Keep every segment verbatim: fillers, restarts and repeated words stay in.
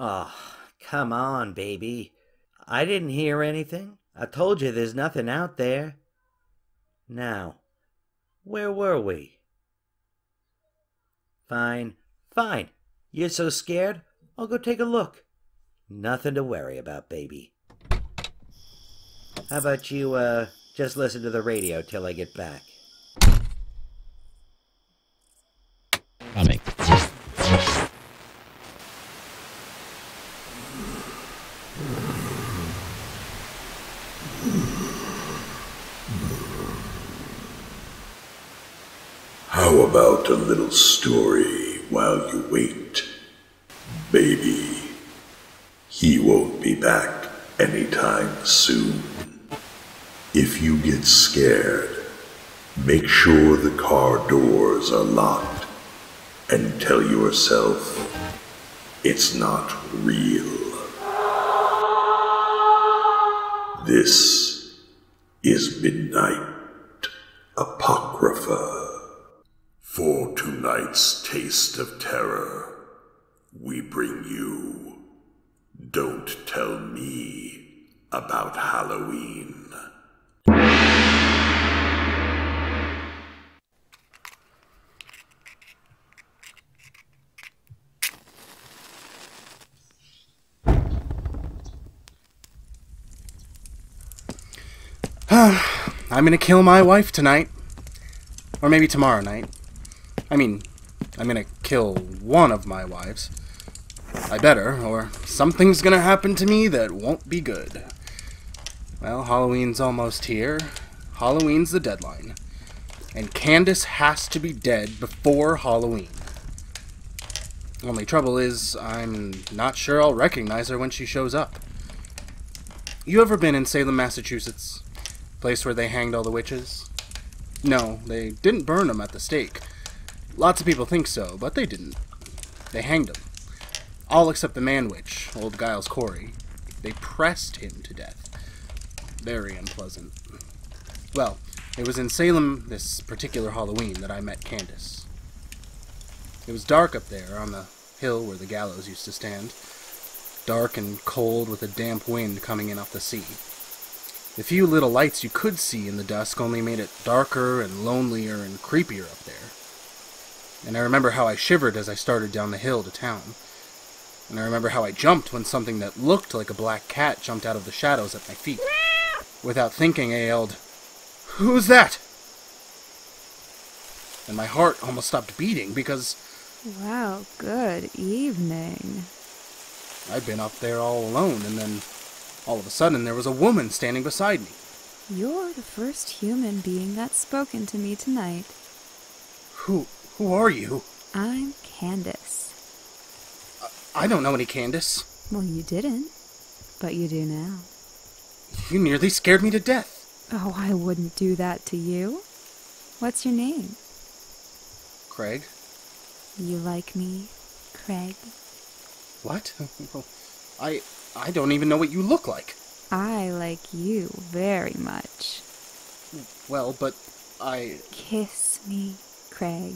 Oh, come on, baby. I didn't hear anything. I told you there's nothing out there. Now, where were we? Fine, fine. You're so scared, I'll go take a look. Nothing to worry about, baby. How about you, uh, just listen to the radio till I get back? Coming. How about a little story while you wait? Baby, he won't be back anytime soon. If you get scared, make sure the car doors are locked and tell yourself it's not real. This is Midnight Apocrypha. For tonight's taste of terror, we bring you Don't Tell Me About Halloween. I'm gonna kill my wife tonight. Or maybe tomorrow night. I mean, I'm gonna kill one of my wives. I better, or something's gonna happen to me that won't be good. Well, Halloween's almost here. Halloween's the deadline. And Candace has to be dead before Halloween. Only trouble is, I'm not sure I'll recognize her when she shows up. You ever been in Salem, Massachusetts? Place where they hanged all the witches? No, they didn't burn them at the stake. Lots of people think so, but they didn't. They hanged him. All except the man-witch, old Giles Corey. They pressed him to death. Very unpleasant. Well, it was in Salem this particular Halloween that I met Candace. It was dark up there on the hill where the gallows used to stand. Dark and cold with a damp wind coming in off the sea. The few little lights you could see in the dusk only made it darker and lonelier and creepier up there. And I remember how I shivered as I started down the hill to town. And I remember how I jumped when something that looked like a black cat jumped out of the shadows at my feet. Without thinking, I yelled, "Who's that?" And my heart almost stopped beating because... Wow, good evening. I'd been up there all alone, and then all of a sudden there was a woman standing beside me. You're the first human being that's spoken to me tonight. Who... Who are you? I'm Candace. I don't know any Candace. Well, you didn't, but you do now. You nearly scared me to death. Oh, I wouldn't do that to you. What's your name? Craig. You like me, Craig? What? I, I don't even know what you look like. I like you very much. Well, but I... Kiss me, Craig.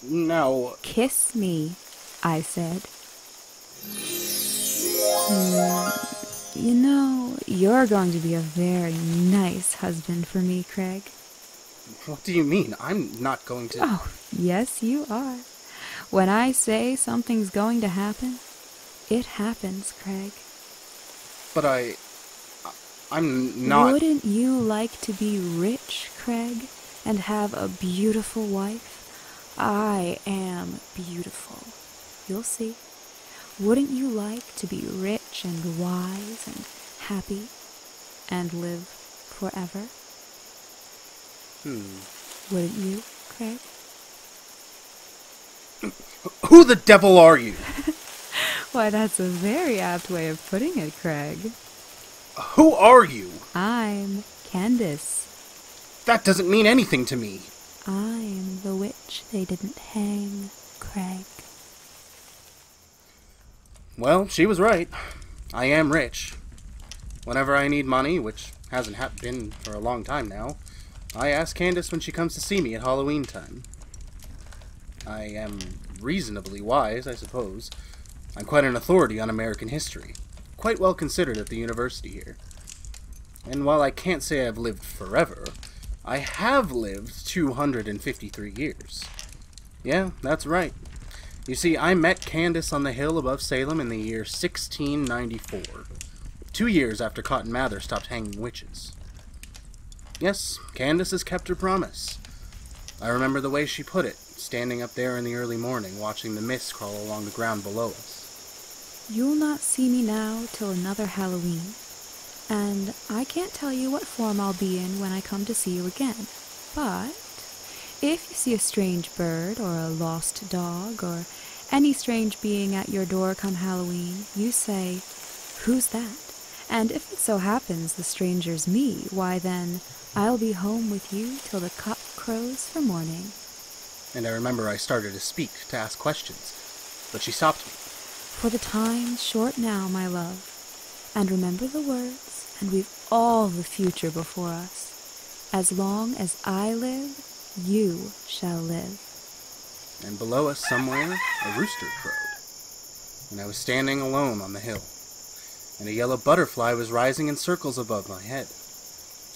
No. Kiss me, I said. Mm, you know, you're going to be a very nice husband for me, Craig. What do you mean? I'm not going to... Oh, yes you are. When I say something's going to happen, it happens, Craig. But I... I'm not... Wouldn't you like to be rich, Craig? And have a beautiful wife? I am beautiful. You'll see. Wouldn't you like to be rich and wise and happy and live forever? Hmm. Wouldn't you, Craig? Who the devil are you? Why, that's a very apt way of putting it, Craig. Who are you? I'm Candace. That doesn't mean anything to me. I'm the witch they didn't hang, Craig. Well, she was right. I am rich. Whenever I need money, which hasn't ha- been for a long time now, I ask Candace when she comes to see me at Halloween time. I am reasonably wise, I suppose. I'm quite an authority on American history, quite well considered at the university here. And while I can't say I've lived forever, I have lived two hundred fifty-three years. Yeah, that's right. You see, I met Candace on the hill above Salem in the year sixteen ninety-four, two years after Cotton Mather stopped hanging witches. Yes, Candace has kept her promise. I remember the way she put it, standing up there in the early morning, watching the mist crawl along the ground below us. You'll not see me now till another Halloween, and I can't tell you what form I'll be in when I come to see you again, but if you see a strange bird or a lost dog or any strange being at your door come Halloween, you say, "Who's that?" And if it so happens the stranger's me, why then, I'll be home with you till the cock crows for morning. And I remember I started to speak, to ask questions, but she stopped me. For the time's short now, my love, and remember the words, and we've all the future before us. As long as I live, you shall live. And below us somewhere, a rooster crowed, and I was standing alone on the hill, and a yellow butterfly was rising in circles above my head.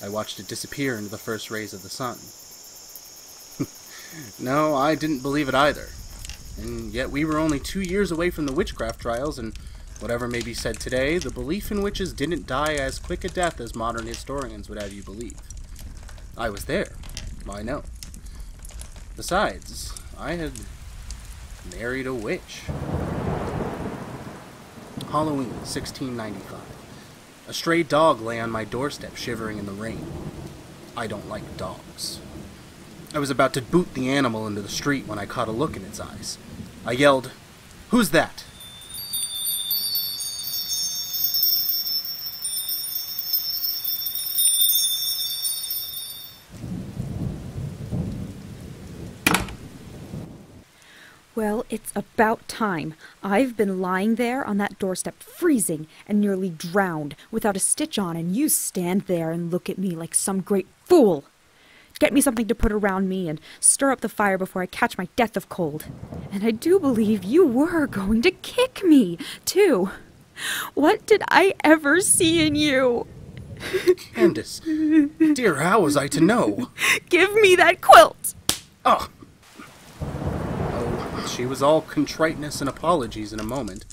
I watched it disappear into the first rays of the sun. No, I didn't believe it either, and yet we were only two years away from the witchcraft trials, and whatever may be said today, the belief in witches didn't die as quick a death as modern historians would have you believe. I was there. I know. Besides, I had married a witch. Halloween, sixteen ninety-five. A stray dog lay on my doorstep, shivering in the rain. I don't like dogs. I was about to boot the animal into the street when I caught a look in its eyes. I yelled, "Who's that?" Well, it's about time. I've been lying there on that doorstep freezing and nearly drowned without a stitch on, and you stand there and look at me like some great fool. Get me something to put around me and stir up the fire before I catch my death of cold. And I do believe you were going to kick me, too. What did I ever see in you? Candace, dear, how was I to know? Give me that quilt! Oh! She was all contriteness and apologies in a moment,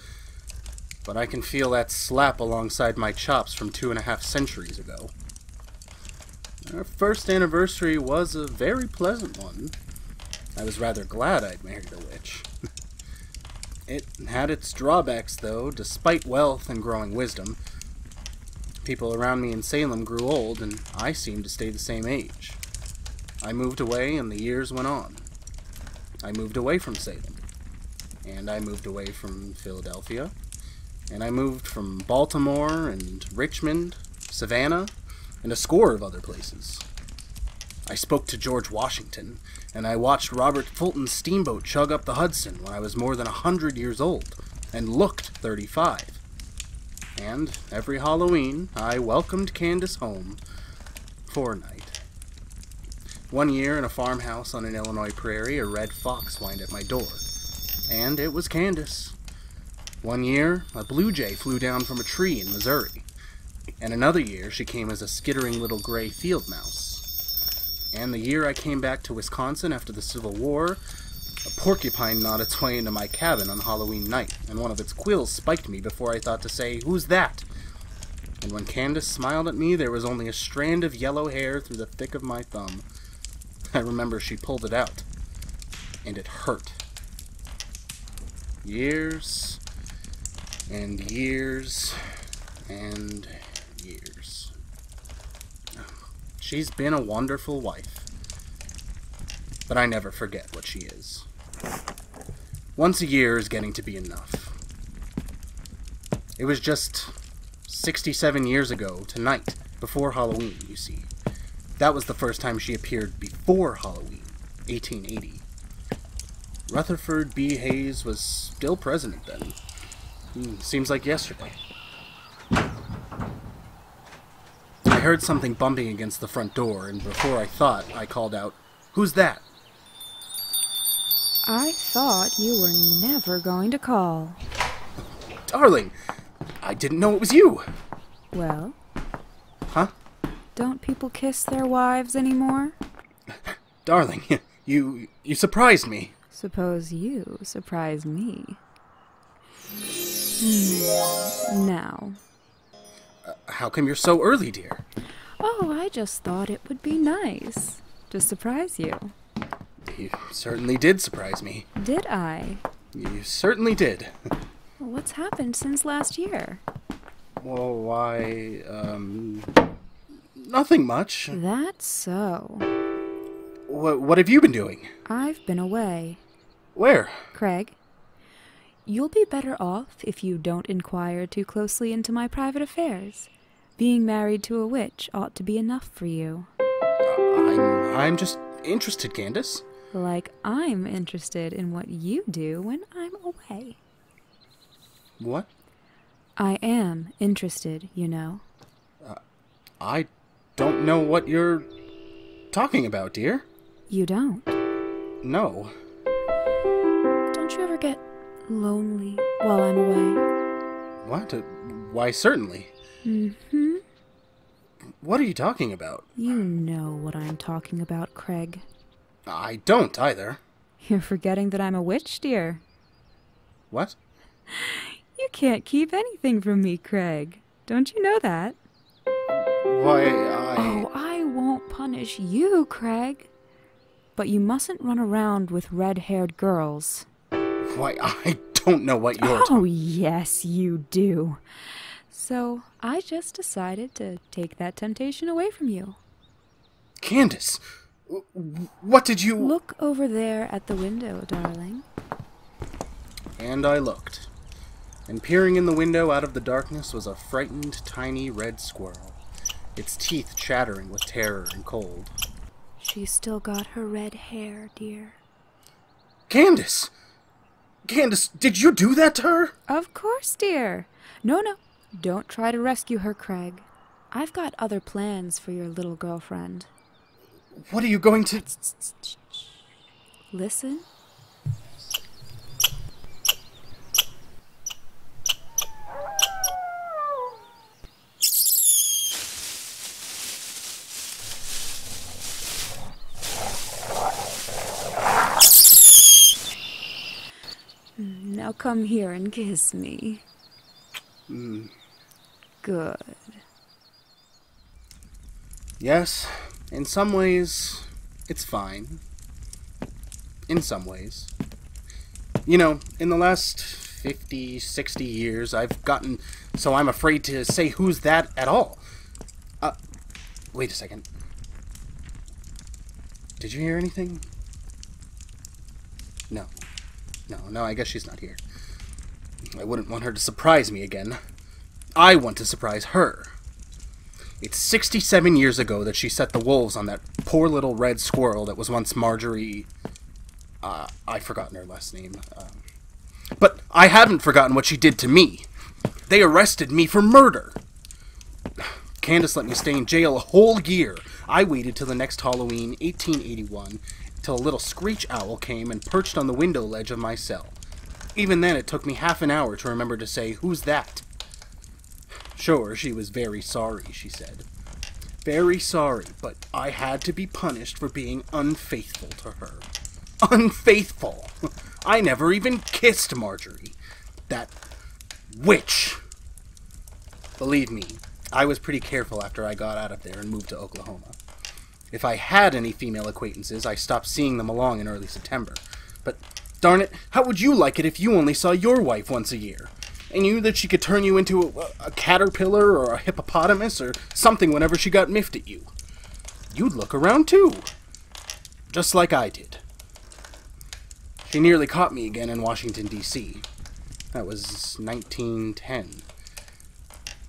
but I can feel that slap alongside my chops from two and a half centuries ago. Our first anniversary was a very pleasant one. I was rather glad I'd married a witch. It had its drawbacks, though, despite wealth and growing wisdom. People around me in Salem grew old, and I seemed to stay the same age. I moved away, and the years went on. I moved away from Salem, and I moved away from Philadelphia, and I moved from Baltimore and Richmond, Savannah, and a score of other places. I spoke to George Washington, and I watched Robert Fulton's steamboat chug up the Hudson when I was more than a hundred years old, and looked thirty-five. And every Halloween, I welcomed Candace home for a night. One year, in a farmhouse on an Illinois prairie, a red fox whined at my door, and it was Candace. One year, a blue jay flew down from a tree in Missouri, and another year she came as a skittering little gray field mouse. And the year I came back to Wisconsin after the Civil War, a porcupine gnawed its way into my cabin on Halloween night, and one of its quills spiked me before I thought to say, "Who's that?" And when Candace smiled at me, there was only a strand of yellow hair through the thick of my thumb. I remember she pulled it out, and it hurt. Years, and years, and years. She's been a wonderful wife, but I never forget what she is. Once a year is getting to be enough. It was just sixty-seven years ago, tonight, before Halloween, you see. That was the first time she appeared before Halloween, eighteen eighty. Rutherford B. Hayes was still president then. Mm, seems like yesterday. I heard something bumping against the front door, and before I thought, I called out, "Who's that?" I thought you were never going to call. Darling, I didn't know it was you. Well? Huh? Don't people kiss their wives anymore? Darling, you, you surprised me. Suppose you surprised me. Hmm. Now. Uh, how come you're so early, dear? Oh, I just thought it would be nice to surprise you. You certainly did surprise me. Did I? You certainly did. What's happened since last year? Well, why, um... nothing much. That's so. What, what have you been doing? I've been away. Where? Craig, you'll be better off if you don't inquire too closely into my private affairs. Being married to a witch ought to be enough for you. Uh, I'm, I'm just interested, Candace. Like I'm interested in what you do when I'm away. What? I am interested, you know. Uh, I don't know what you're talking about, dear. You don't? No. Don't you ever get lonely while I'm away? What? Uh, why, certainly. Mm-hmm. What are you talking about? You know what I'm talking about, Craig. I don't, either. You're forgetting that I'm a witch, dear. What? You can't keep anything from me, Craig. Don't you know that? Why, I... Oh, I won't punish you, Craig. But you mustn't run around with red-haired girls. Why, I don't know what you're... Oh, yes, you do. So, I just decided to take that temptation away from you. Candace, what did you... Look over there at the window, darling. And I looked. And peering in the window out of the darkness was a frightened, tiny red squirrel, its teeth chattering with terror and cold. She's still got her red hair, dear. Candace! Candace, did you do that to her? Of course, dear. No, no, don't try to rescue her, Craig. I've got other plans for your little girlfriend. What are you going to... Listen. Now come here and kiss me. Mm. Good. Yes, in some ways, it's fine. In some ways. You know, in the last fifty, sixty years, I've gotten so I'm afraid to say who's that at all. Uh, wait a second. Did you hear anything? No. No, no, I guess she's not here. I wouldn't want her to surprise me again. I want to surprise her. It's sixty-seven years ago that she set the wolves on that poor little red squirrel that was once Marjorie... Uh, I've forgotten her last name. Um, but I haven't forgotten what she did to me. They arrested me for murder. Candace let me stay in jail a whole year. I waited till the next Halloween, eighteen eighty-one... till a little screech owl came and perched on the window ledge of my cell. Even then, it took me half an hour to remember to say, "Who's that?" Sure, she was very sorry, she said. Very sorry, but I had to be punished for being unfaithful to her. Unfaithful! I never even kissed Marjorie. That witch! Believe me, I was pretty careful after I got out of there and moved to Oklahoma. If I had any female acquaintances, I stopped seeing them along in early September. But, darn it, how would you like it if you only saw your wife once a year? And knew that she could turn you into a, a caterpillar or a hippopotamus or something whenever she got miffed at you. You'd look around, too. Just like I did. She nearly caught me again in Washington, D C That was nineteen ten.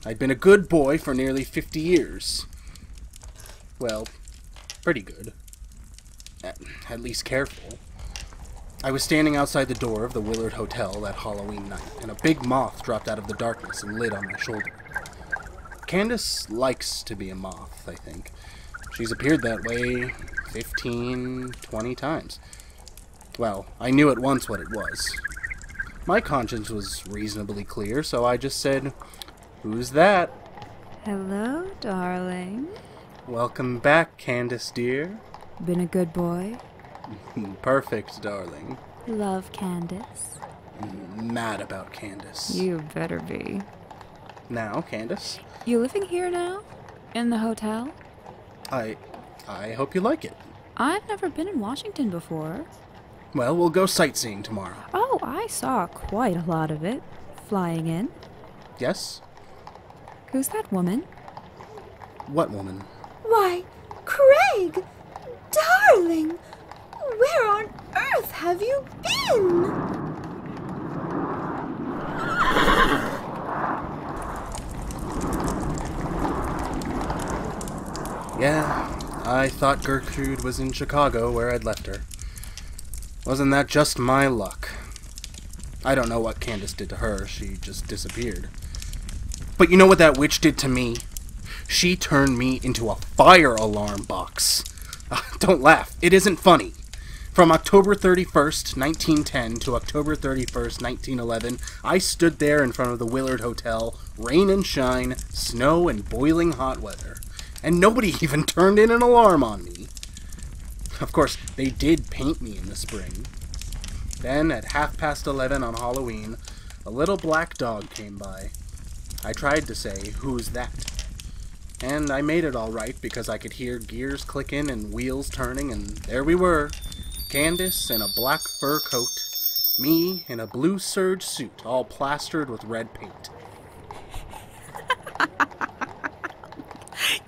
I'd been a good boy for nearly fifty years. Well... pretty good. At, at least careful. I was standing outside the door of the Willard Hotel that Halloween night, and a big moth dropped out of the darkness and lit on my shoulder. Candace likes to be a moth, I think. She's appeared that way fifteen, twenty times. Well, I knew at once what it was. My conscience was reasonably clear, so I just said, "Who's that?" "Hello, darling." "Welcome back, Candace, dear." "Been a good boy?" "Perfect, darling." "Love Candace?" "Mad about Candace." "You better be." "Now, Candace?" "You living here now? In the hotel?" I... I hope you like it." "I've never been in Washington before." "Well, we'll go sightseeing tomorrow." "Oh, I saw quite a lot of it. Flying in?" "Yes." "Who's that woman?" "What woman?" "Why, Craig! Darling! Where on earth have you been?" Yeah, I thought Gertrude was in Chicago where I'd left her. Wasn't that just my luck? I don't know what Candace did to her, she just disappeared. But you know what that witch did to me? She turned me into a fire alarm box. Don't laugh, it isn't funny. From October thirty-first, nineteen ten to October thirty-first, nineteen eleven, I stood there in front of the Willard Hotel, rain and shine, snow and boiling hot weather, and nobody even turned in an alarm on me. Of course, they did paint me in the spring. Then, at half past eleven on Halloween, a little black dog came by. I tried to say, "Who's that?" And I made it all right because I could hear gears clicking and wheels turning, and there we were. Candace in a black fur coat, me in a blue serge suit, all plastered with red paint.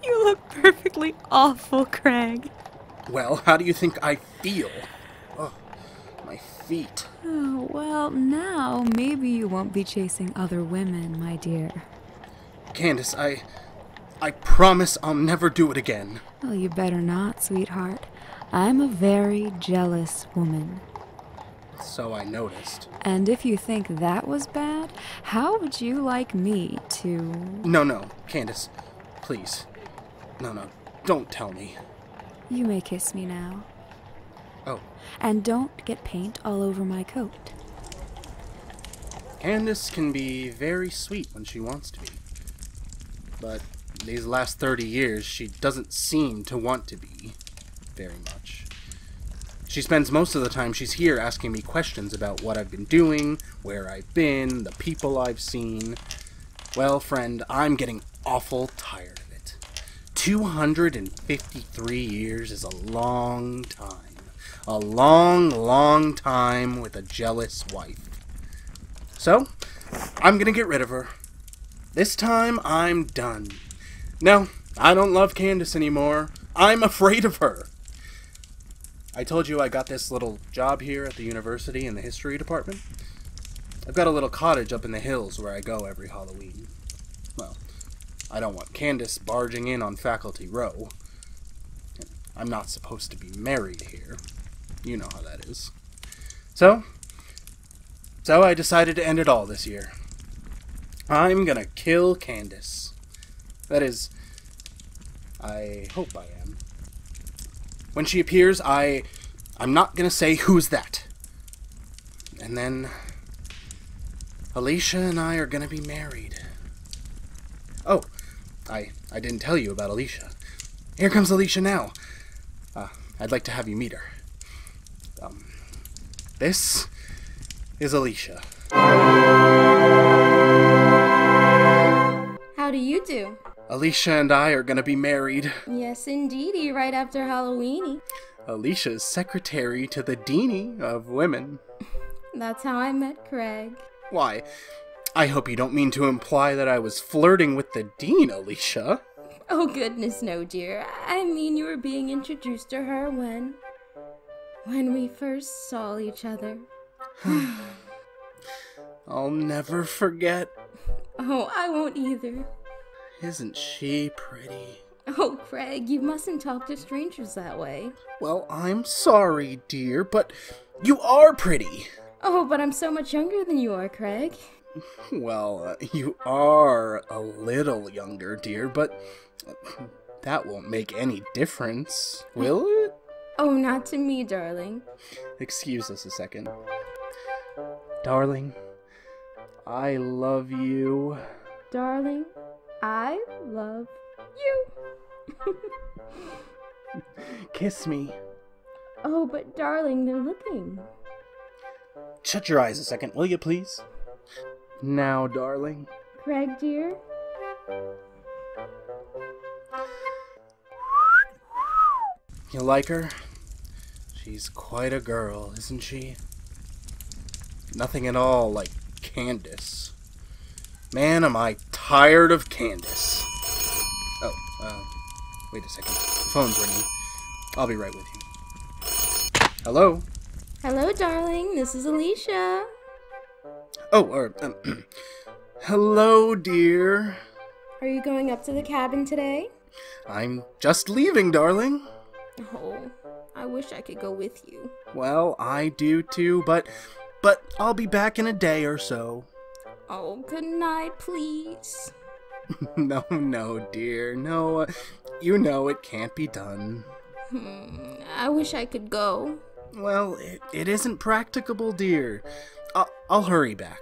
You look perfectly awful, Craig. Well, how do you think I feel? Oh, my feet. Oh, well, now maybe you won't be chasing other women, my dear. Candace, I... I promise I'll never do it again. Well, you better not, sweetheart. I'm a very jealous woman. So I noticed. And if you think that was bad, how would you like me to... No, no, Candace, please. No, no, don't tell me. You may kiss me now. Oh. And don't get paint all over my coat. Candace can be very sweet when she wants to be. But these last thirty years, she doesn't seem to want to be. Very much. She spends most of the time she's here asking me questions about what I've been doing, where I've been, the people I've seen. Well, friend, I'm getting awful tired of it. two hundred fifty-three years is a long time. A long, long time with a jealous wife. So, I'm gonna get rid of her. This time, I'm done. No, I don't love Candace anymore. I'm afraid of her. I told you I got this little job here at the university in the history department. I've got a little cottage up in the hills where I go every Halloween. Well, I don't want Candace barging in on Faculty Row. I'm not supposed to be married here. You know how that is. So, so I decided to end it all this year. I'm gonna kill Candace. That is, I hope I am. When she appears, I... I'm not gonna say, "Who's that?" And then... Alicia and I are gonna be married. Oh, I, I didn't tell you about Alicia. Here comes Alicia now. Uh, I'd like to have you meet her. Um, this is Alicia. How do you do? Alicia and I are gonna be married. Yes, indeedy, right after Halloweeny. Alicia's secretary to the deanie of women. That's how I met Craig. Why, I hope you don't mean to imply that I was flirting with the dean, Alicia. Oh, goodness, no, dear. I mean, you were being introduced to her when... when we first saw each other. I'll never forget. Oh, I won't either. Isn't she pretty? Oh, Craig, you mustn't talk to strangers that way. Well, I'm sorry, dear, but you are pretty. Oh, but I'm so much younger than you are, Craig. Well, uh, you are a little younger, dear, but that won't make any difference, will it? Oh, not to me, darling. Excuse us a second. Darling, I love you. Darling, I love you. Kiss me. Oh, but darling, they're looking. Shut your eyes a second, will you, please? Now, darling. Craig, dear. You like her? She's quite a girl, isn't she? Nothing at all like Candace. Man, am I tired of Candace. Oh, uh, wait a second. The phone's ringing. I'll be right with you. Hello? Hello, darling. This is Alicia. Oh, or, uh, um, hello, dear. Are you going up to the cabin today? I'm just leaving, darling. Oh, I wish I could go with you. Well, I do too, but, but I'll be back in a day or so. Oh, good night, please. No, no, dear. No, uh, you know it can't be done. Hmm, I wish I could go. Well, it, it isn't practicable, dear. I'll, I'll hurry back.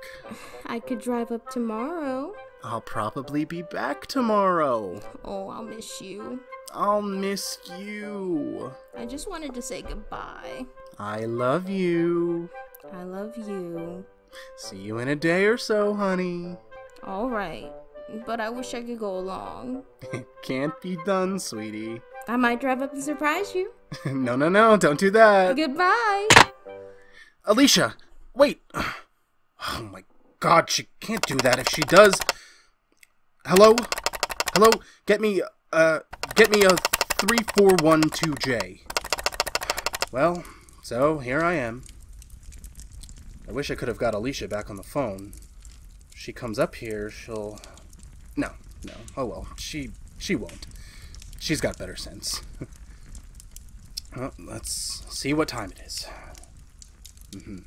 I could drive up tomorrow. I'll probably be back tomorrow. Oh, I'll miss you. I'll miss you. I just wanted to say goodbye. I love you. I love you. See you in a day or so, honey. All right, but I wish I could go along. It can't be done, sweetie. I might drive up and surprise you. No, no, no, don't do that. Goodbye. Alicia, wait. Oh, my God, she can't do that. If she does... Hello? Hello? Get me... Uh, get me a three four one two J. Well, so here I am. I wish I could have got Alicia back on the phone. If she comes up here, she'll... No, no. Oh well, she she won't. She's got better sense. Well, let's see what time it is. Mm-hmm.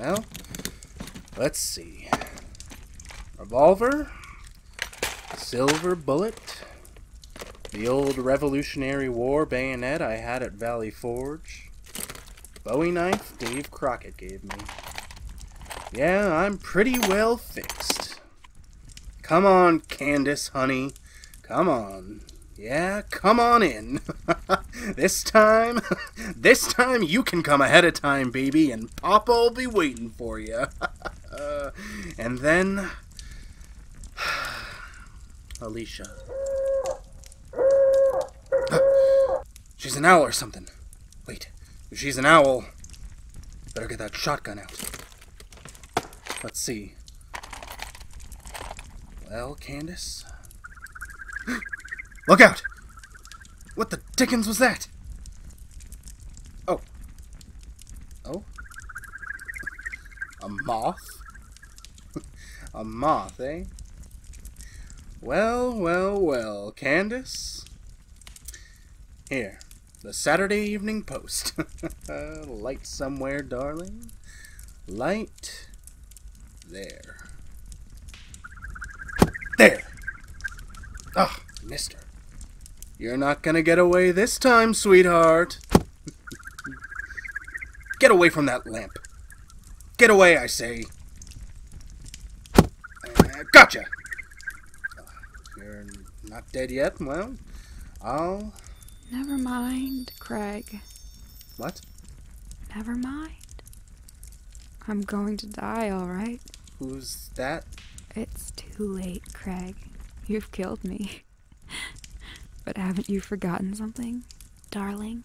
Well, let's see. Revolver. Silver bullet. The old Revolutionary War bayonet I had at Valley Forge. Bowie knife Dave Crockett gave me. Yeah, I'm pretty well fixed. Come on, Candace, honey. Come on. Yeah, come on in. This time, this time you can come ahead of time, baby, and Papa'll be waiting for you. uh, and then... Alicia. She's an owl or something. Wait, if she's an owl, better get that shotgun out. Let's see. Well, Candace. Look out! What the dickens was that? Oh. Oh? A moth? A moth, eh? Well, well, well, Candace. Here, the Saturday Evening Post. Light somewhere, darling. Light there. There! Ah, oh, mister. You're not gonna get away this time, sweetheart. Get away from that lamp. Get away, I say. Uh, gotcha! You're not dead yet? Well, I'll... Never mind, Craig. What? Never mind. I'm going to die, all right? Who's that? It's too late, Craig. You've killed me. But haven't you forgotten something, darling?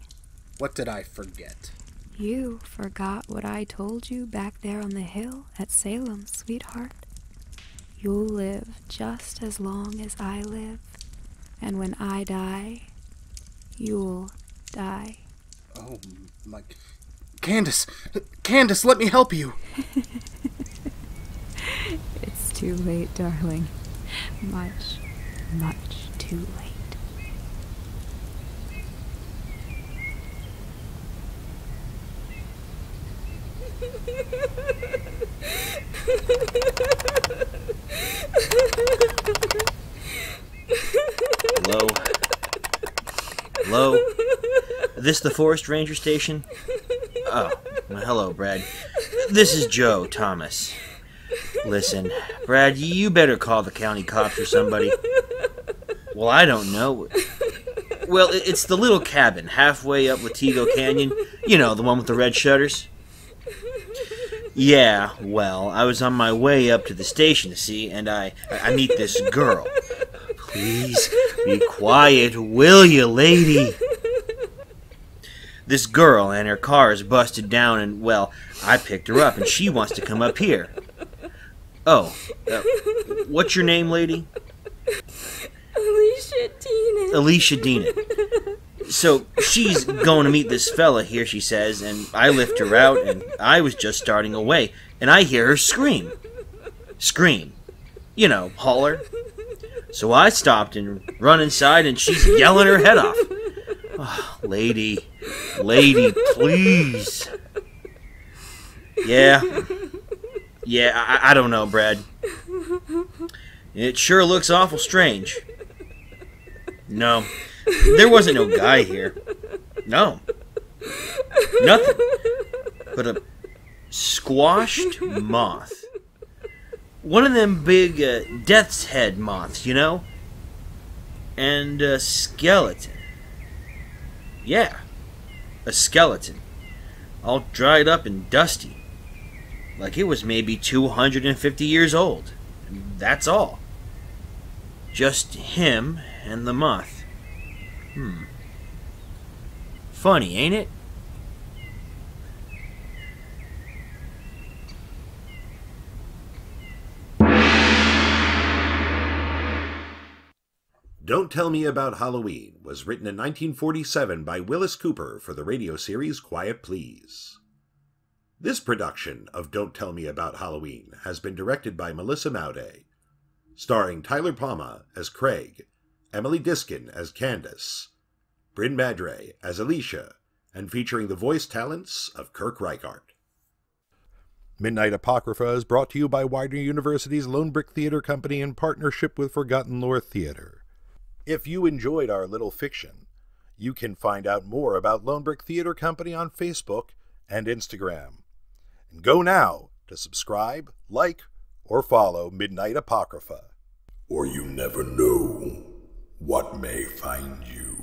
What did I forget? You forgot what I told you back there on the hill at Salem, sweetheart. You'll live just as long as I live, and when I die, you'll die. Oh, my... Candace! Candace, let me help you! It's too late, darling. Much, much too late. Hello? Hello? Is this the Forest Ranger Station? Oh, well, hello, Brad. This is Joe Thomas. Listen, Brad, you better call the county cops or somebody. Well, I don't know. Well, it's the little cabin halfway up Latigo Canyon. You know, the one with the red shutters. Yeah, well, I was on my way up to the station, see, and I, I meet this girl. Please be quiet, will you, lady? This girl and her car is busted down, and, well, I picked her up, and she wants to come up here. Oh, uh, what's your name, lady? Alicia Deanan. Alicia Deanan. So, she's going to meet this fella here, she says, and I lift her out, and I was just starting away, and I hear her scream. Scream. You know, holler. So I stopped and run inside, and she's yelling her head off. Oh, lady. Lady, please. Yeah. Yeah, I, I don't know, Brad. It sure looks awful strange. No. There wasn't no guy here. No. Nothing. But a squashed moth. One of them big uh, death's head moths, you know? And a skeleton. Yeah. A skeleton. All dried up and dusty. Like it was maybe two hundred fifty years old. That's all. Just him and the moth. Hmm. Funny, ain't it? Don't Tell Me About Halloween was written in nineteen forty-seven by Wyllis Cooper for the radio series Quiet Please. This production of Don't Tell Me About Halloween has been directed by Melissa Mowday, starring Tyler Palma as Craig, Emily Diskin as Candace, Brynne Maddrey as Alicia, and featuring the voice talents of Kirk Reichart. Midnight Apocrypha is brought to you by Widener University's Lone Brick Theatre Company in partnership with Forgotten Lore Theatre. If you enjoyed our little fiction, you can find out more about Lone Brick Theatre Company on Facebook and Instagram. And go now to subscribe, like, or follow Midnight Apocrypha. Or you never know what may find you.